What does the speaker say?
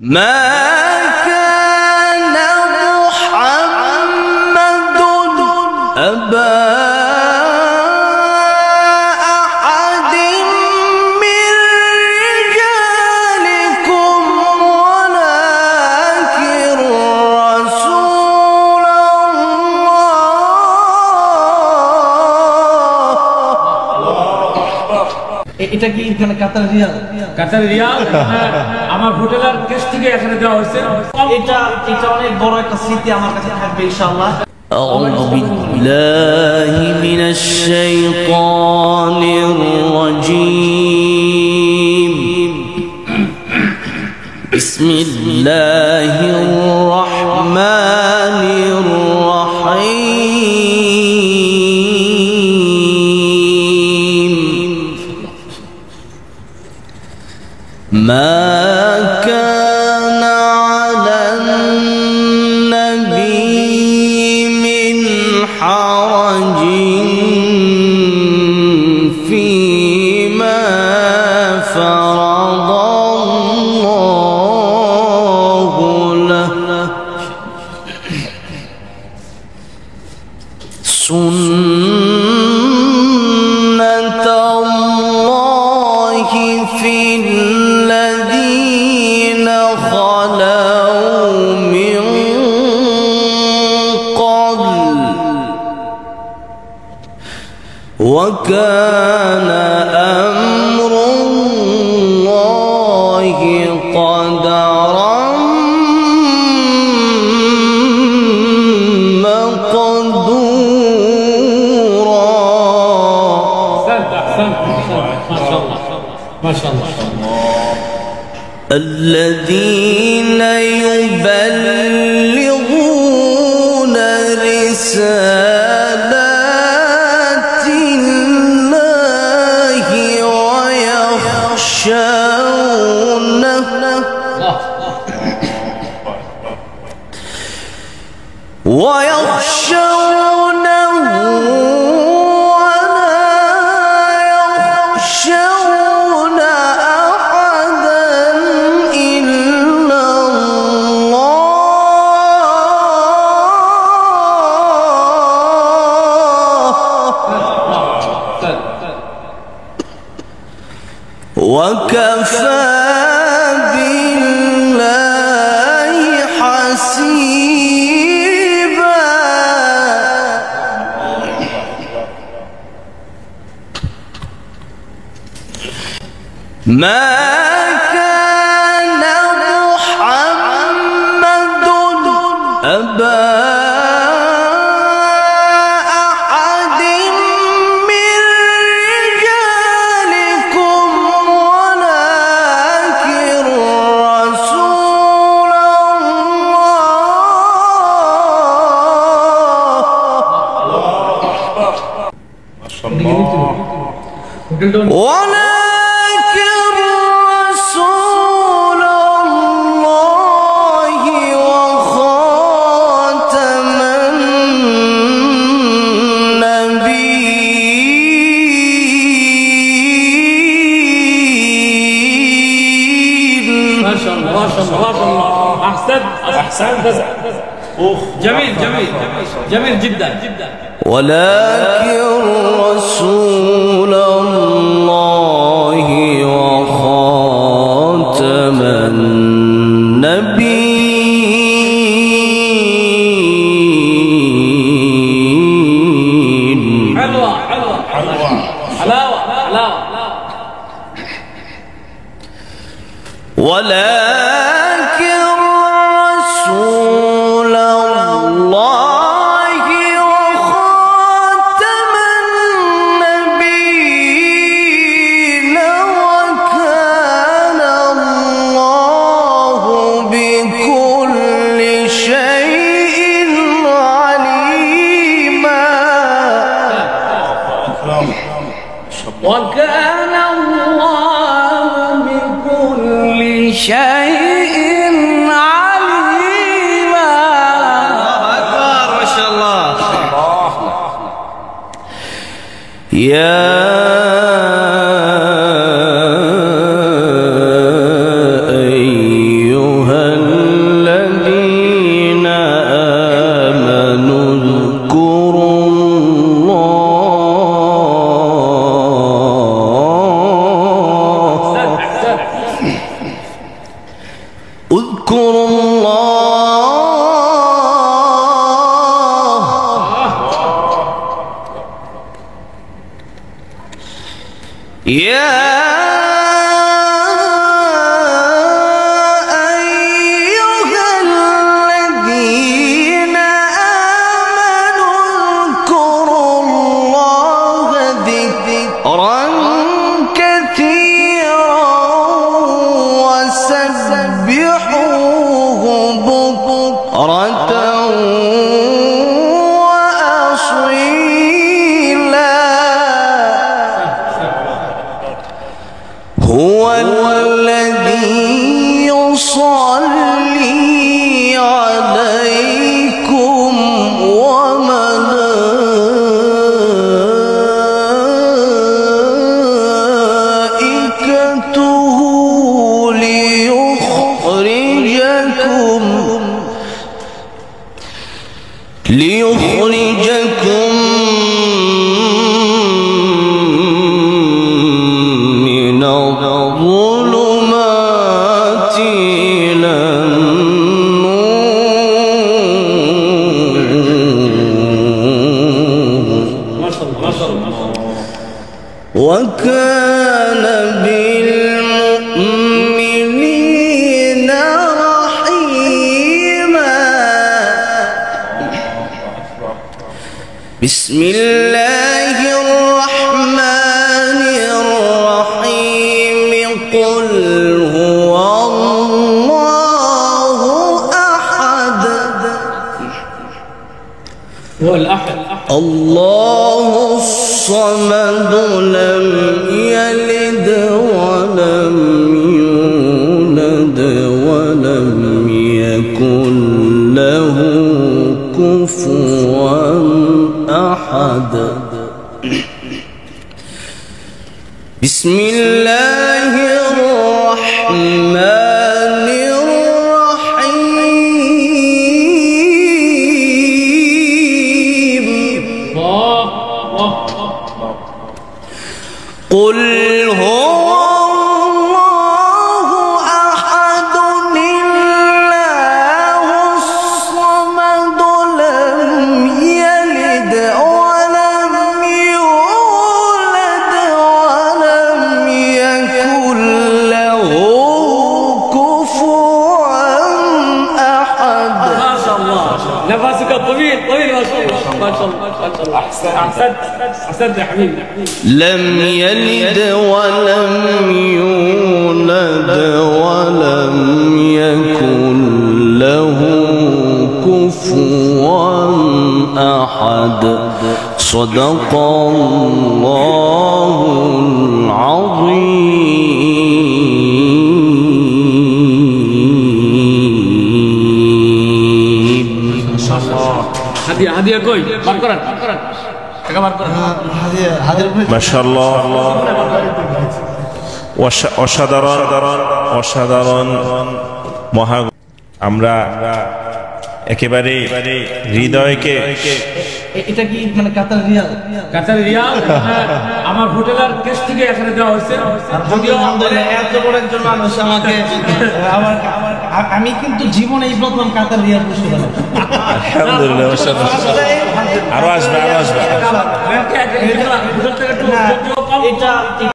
ما كان محمد أبا أحد من رجالكم ولكن رسول الله. কাতার রিয়াল আমার হোটেলের কেস থেকে এখানে দেওয়া হয়েছে এটা এটা অনেক বড় একটা স্মৃতি আমার কাছে থাকবে ইনশাআল্লাহ আউযু বিল্লাহি মিনাশ শাইতানির রাজীম বিসমিল্লাহির রাহমানির রাহিম ما كان على النبي من حرج فيما فرض الله له سنة الله في وكان أمر الله قدرا مقدورا. ما شاء الله الذين يبلغون رسالة ويخشونه ولا يخشون أحدا إلا الله وكفى بالله حسيبا ما كان محمد أبا أحد من رجالكم ولكن رسول الله ولكن رسول الله وخاتم النبيين. ما شاء الله ما شاء الله أحسنت جميل جميل جميل جدا جدا ولكن رسول الله وخاتم النبيين. حلوة حلوة حلوة حلاوة حلاوة ولكن رسول الله وكان الله بكل شيء واذكروا الله يا ليخرجكم من الظلمات إلى النور وكان بالمؤمنين بسم الله الرحمن الرحيم قل هو الله أحد الله الصمد لم يلد ولم يولد ولم يكن له كفوا أحد. بسم الله الرحمن الرحيم قل هو الله أحد الله الصمد لم يلد أحسنت يا حبيبي لم يلد ولم يولد ولم يكن له كفوا أحد صدق الله العظيم. هدية كوي ماركران ما شاء الله অসাধারণ অসাধারণ মহা আমরা একেবারে হৃদয়কে এটা কি মানে কাতার রিয়াল আমার হোটেলের কেস থেকে এখানে দেওয়া হয়েছে আলহামদুলিল্লাহ এত বড় একজন মানুষ আমাকে আমি কিন্তু জীবনে এই প্রথম কাতার রিয়াল বসে গেলাম আলহামদুলিল্লাহ আর আসবে এটা